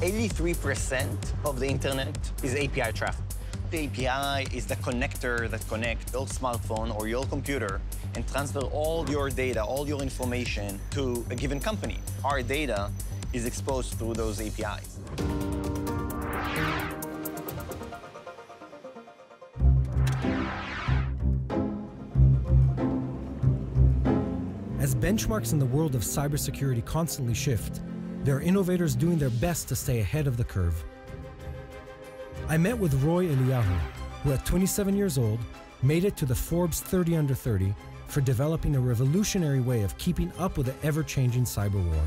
83% of the internet is API traffic. The API is the connector that connects your smartphone or your computer and transfer all your data, all your information to a given company. Our data is exposed through those APIs. As benchmarks in the world of cybersecurity constantly shift, there are innovators doing their best to stay ahead of the curve. I met with Roy Eliyahu, who at 27 years old made it to the Forbes 30 Under 30 for developing a revolutionary way of keeping up with the ever-changing cyber war.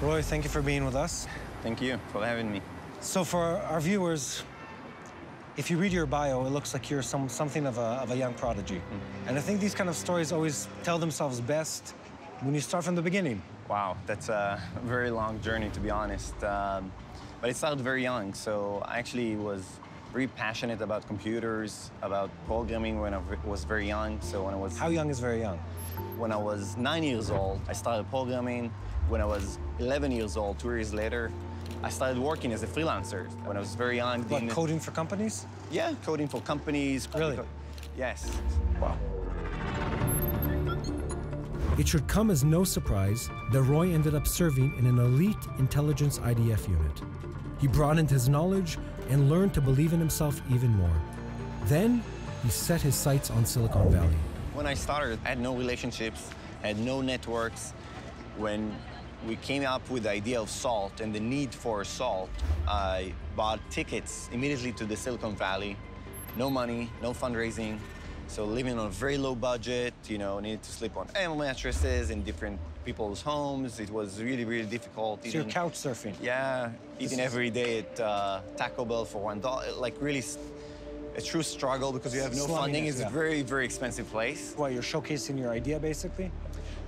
Roy, thank you for being with us. Thank you for having me. So for our viewers, if you read your bio, it looks like you're something of a young prodigy. Mm-hmm. And I think these kind of stories always tell themselves best when you start from the beginning. Wow, that's a very long journey, to be honest. But it started very young, so I actually was very passionate about computers, about programming when I was very young. So when I was... How young is very young? When I was 9 years old, I started programming. When I was 11 years old, 2 years later, I started working as a freelancer. When I was very young... What, coding for companies? Yeah, coding for companies. Really? Yes. Wow. It should come as no surprise that Roy ended up serving in an elite intelligence IDF unit. He broadened his knowledge and learned to believe in himself even more. Then, he set his sights on Silicon Valley. When I started, I had no relationships, I had no networks. When we came up with the idea of Salt and the need for Salt, I bought tickets immediately to the Silicon Valley. No money, no fundraising. So living on a very low budget, you know, needed to sleep on air mattresses in different people's homes. It was really, really difficult. So you're couch surfing? Yeah, eating every day at Taco Bell for $1. Like really a true struggle because you have no funding. It's a very, very expensive place. Well, you're showcasing your idea basically?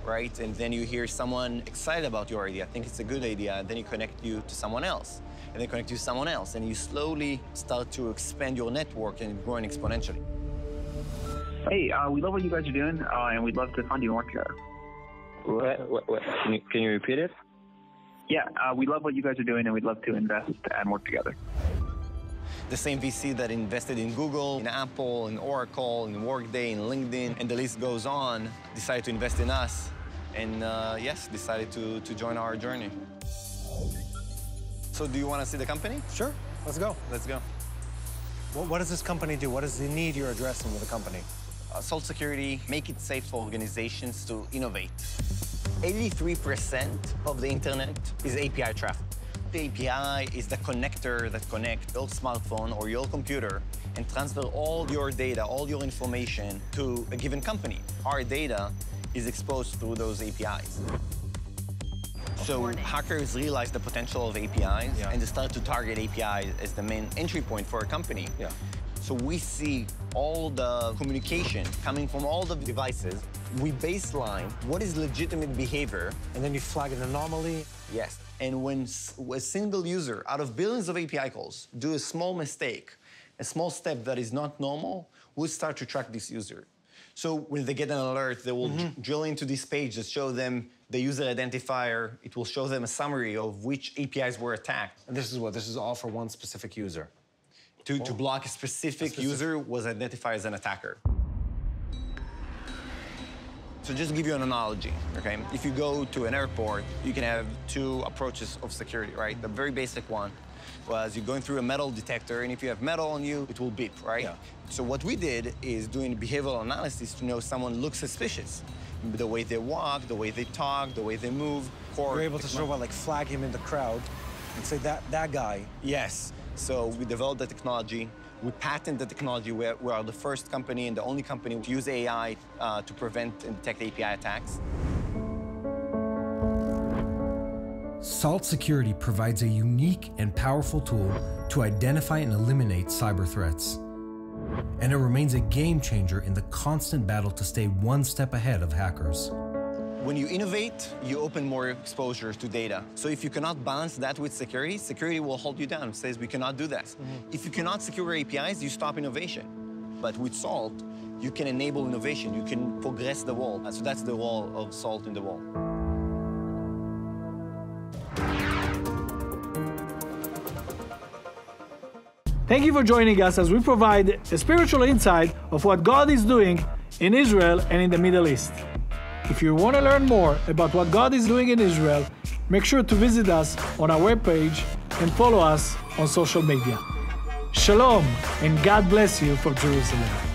Right, and then you hear someone excited about your idea, think it's a good idea, and then you connect you to someone else, and they connect you to someone else, and you slowly start to expand your network and growing exponentially. Hey, we love what you guys are doing, and we'd love to fund you more. What? Can you repeat it? Yeah, we love what you guys are doing, and we'd love to invest and work together. The same VC that invested in Google, in Apple, in Oracle, in Workday, in LinkedIn, and the list goes on, decided to invest in us, and yes, decided to join our journey. So do you want to see the company? Sure, let's go. Let's go. Well, what does this company do? What is the need you're addressing with the company? Salt Security, make it safe for organizations to innovate. 83% of the internet is API traffic. The API is the connector that connects your smartphone or your computer and transfer all your data, all your information to a given company. Our data is exposed through those APIs. So hackers realize the potential of APIs and they start to target APIs as the main entry point for a company. Yeah. So we see all the communication coming from all the devices. We baseline what is legitimate behavior. And then you flag an anomaly. Yes. And when a single user out of billions of API calls do a small mistake, a small step that is not normal, we'll start to track this user. So when they get an alert, they will drill into this page that shows them the user identifier. It will show them a summary of which APIs were attacked. And this is what? This is all for one specific user? To block a specific user was identified as an attacker. So just to give you an analogy, okay? If you go to an airport, you can have two approaches of security, right? The very basic one was you're going through a metal detector, and if you have metal on you, it will beep, right? Yeah. So what we did is doing behavioral analysis to know someone looks suspicious. The way they walk, the way they talk, the way they move. We're able to sort of like flag him in the crowd and say, that guy. Yes. So we developed the technology. We patent the technology. We are the first company and the only company to use AI to prevent and detect API attacks. Salt Security provides a unique and powerful tool to identify and eliminate cyber threats. And it remains a game changer in the constant battle to stay one step ahead of hackers. When you innovate, you open more exposure to data. So if you cannot balance that with security, security will hold you down. It says we cannot do that. If you cannot secure APIs, you stop innovation. But with Salt, you can enable innovation. You can progress the wall. So that's the role of Salt in the wall. Thank you for joining us as we provide a spiritual insight of what God is doing in Israel and in the Middle East. If you want to learn more about what God is doing in Israel, make sure to visit us on our webpage and follow us on social media. Shalom, and God bless you from Jerusalem.